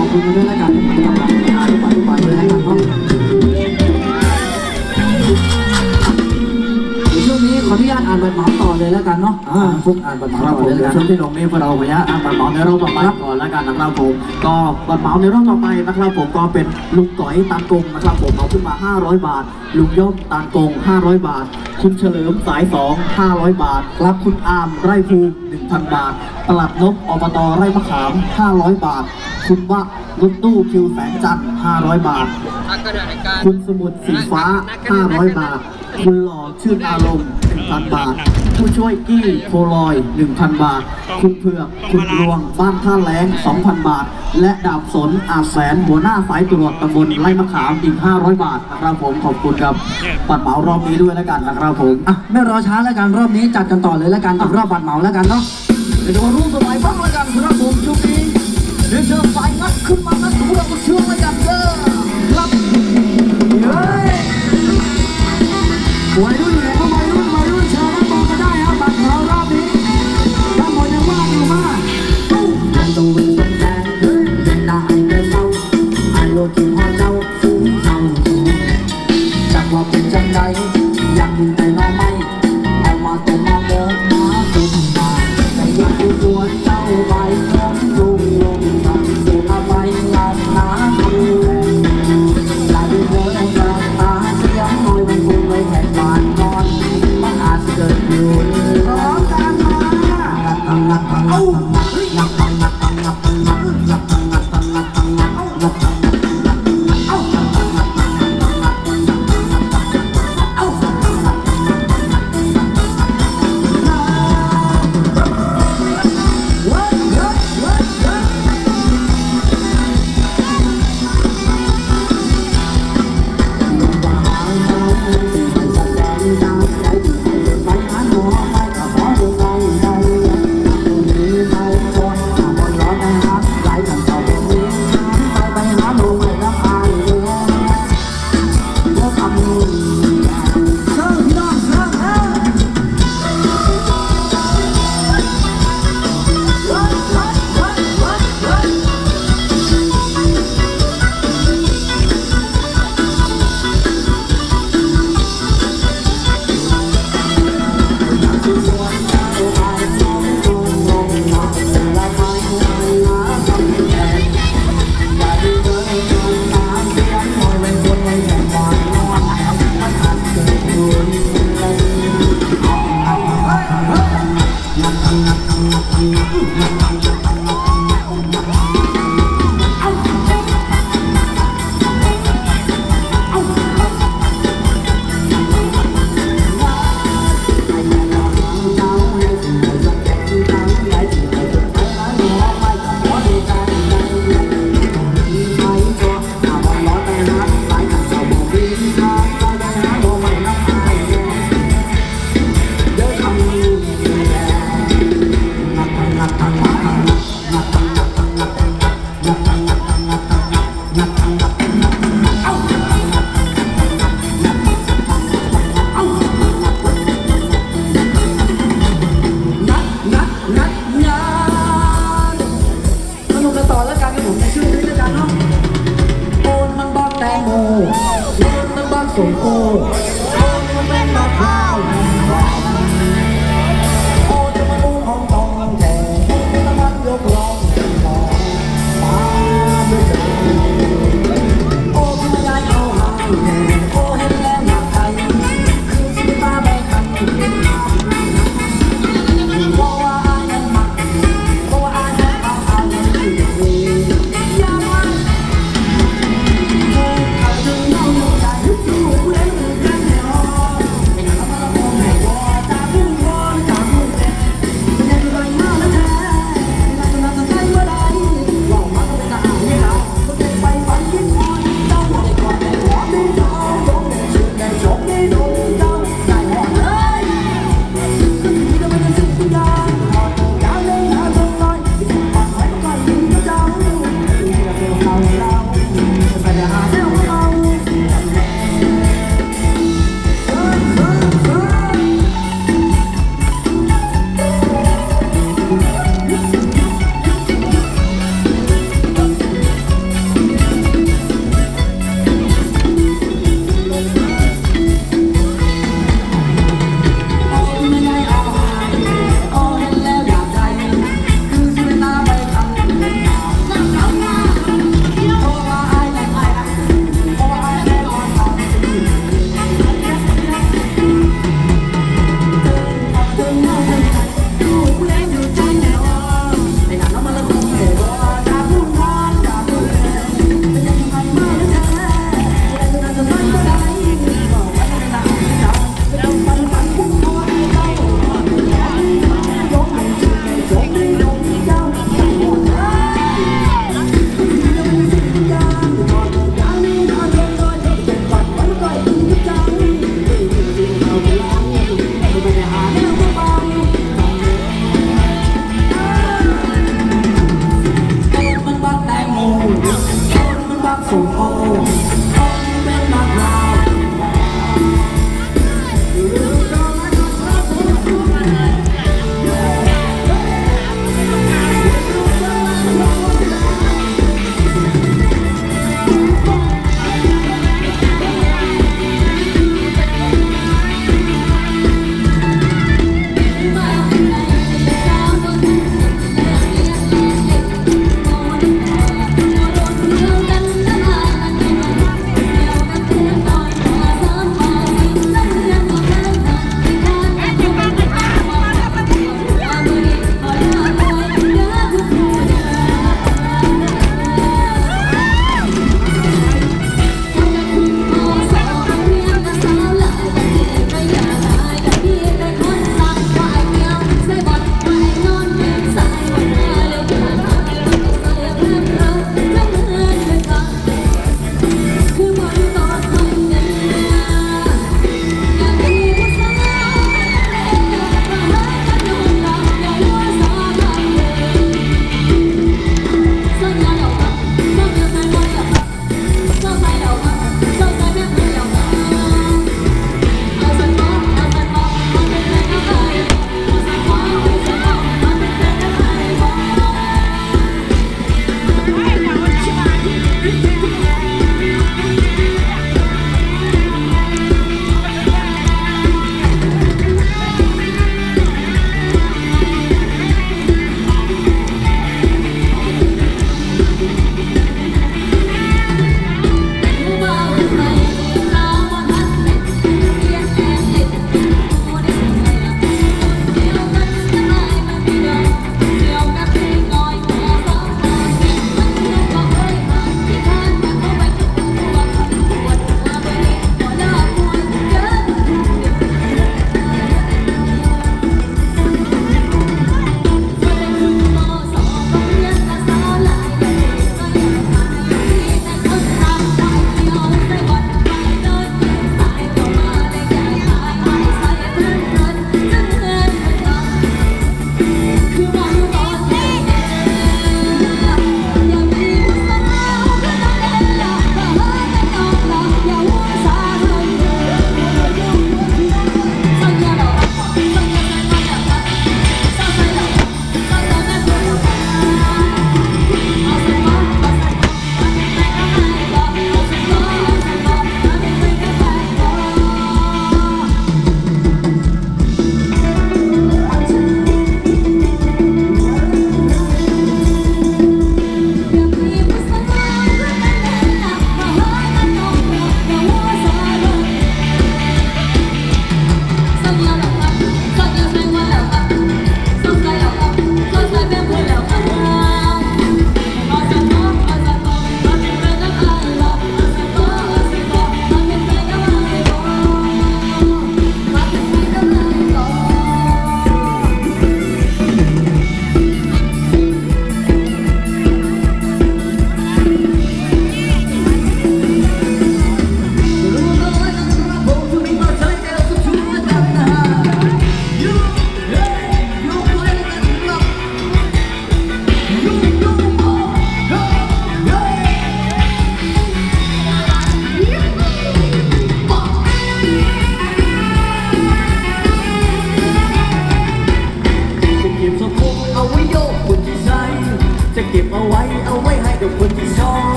ขอบคุณด้วยแล้วกันทุกคนทุกคนทุกคนด้วยแล้วกันเนาะช่วงนี้ขออนุญาตอ่านบัตรหมอต่อเลยแล้วกันเนาะฟุกอ่านบัตรหมอต่อเลยแล้วกันช่วงที่ลงนี้พวกเราพยายามอ่านบัตรหมอในรอบต่อไปก่อนแล้วกันนะครับผมก็บัตรหมอในรอบต่อไปนะครับผมก็เป็นลุงก๋อยตันกงนะครับผมเอาขึ้นมา500 บาทลุงย่อมตันกง500 บาทคุณเฉลิมสาย2 500 บาทรับคุณอามไร่ภู1,000 บาทตลาดนกอบตไร่มะขาม500 บาทคุณว่ารถตู้คิวแสงจันทร์500 บาทคุณสมุดสีฟ้า500 บาทคุณหล่อชื่นอารมณ์ 1,000 บาทผู้ช่วยกี้โพลอย 1,000 บาทคุณเผือกคุณรวงบ้านท่าแล้ง 2,000 บาทและดาบสนอาจแสนหัวหน้าสายตรวจตำบลไร่มะขามอีก500 บาทนะครับผมขอบคุณครับบัตรเหมารอบนี้ด้วยแล้วกันนะครับผมอ่ะไม่รอช้าแล้วกันรอบนี้จัดกันต่อเลยแล้วกันกับรอบบัตรเหมาแล้วกันเนาะเดี๋ยวมารู้สบายบ้างแล้วกันครับผมช่วงนี้เดี๋ยวเจอไฟงัดขึ้นมานะพวกเราเชื่อเลยกันเด้อครับเฮ้ยวัยรุ่นหรือวัยรุ่นวัยรุ่นเชิญมาก็ได้ครับบัตรเรารอบนี้ถ้าหมดยังว่างอยู่มาก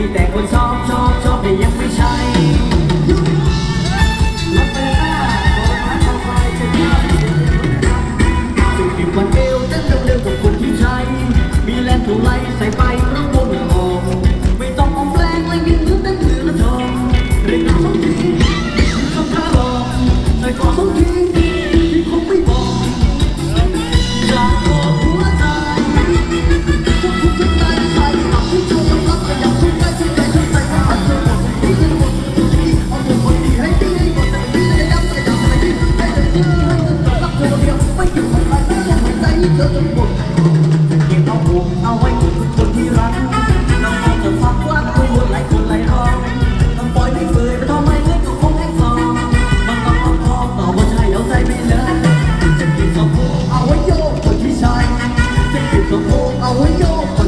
มีแต่คนชอบชอบชอบแต่ยังไม่ใช่รักเธอหน้าขอมาทำไมจะได้สุดที่วันเดียวจะเร็วกับคนที่ใช่มีแรงถูไล่ใส่ไปรักวงหนึ่งหงไม่ต้องอมแปลงเลยกินทั้งเนื้อและทองเรียกน้ำสองทีน้ำตาหลอกใส่คอสองทีที่คงไม่บอกจากบอกหัวใจเธอจะบ่นเก็บเอาผมเอาไว้กับคนที่รักน้ำตาจะฟังว่าตัวคนหลายคนหลายร้องต้องปล่อยไม่เฟื่อยไปทำไมเธอก็คงแห้งซองมันต้องเอาทองต่อว่าใช่เอาใจไม่เลิกจะเก็บสองผมเอาไว้โยกคนที่ใช่จะเก็บสองผมเอาไว้โยก